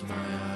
close my eyes.